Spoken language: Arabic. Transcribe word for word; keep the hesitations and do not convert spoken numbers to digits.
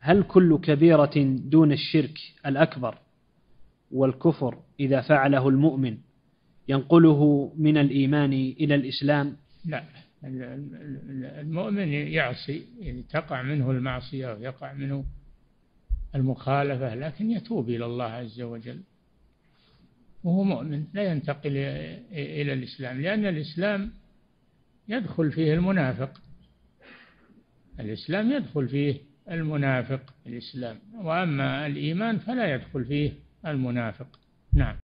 هل كل كبيرة دون الشرك الأكبر والكفر إذا فعله المؤمن ينقله من الإيمان إلى الإسلام؟ لا، المؤمن يعصي يعني تقع منه المعصية ويقع منه المخالفة، لكن يتوب إلى الله عز وجل وهو مؤمن، لا ينتقل إلى الإسلام، لأن الإسلام يدخل فيه المنافق، الإسلام يدخل فيه المنافق الإسلام، وأما الإيمان فلا يدخل فيه المنافق. نعم.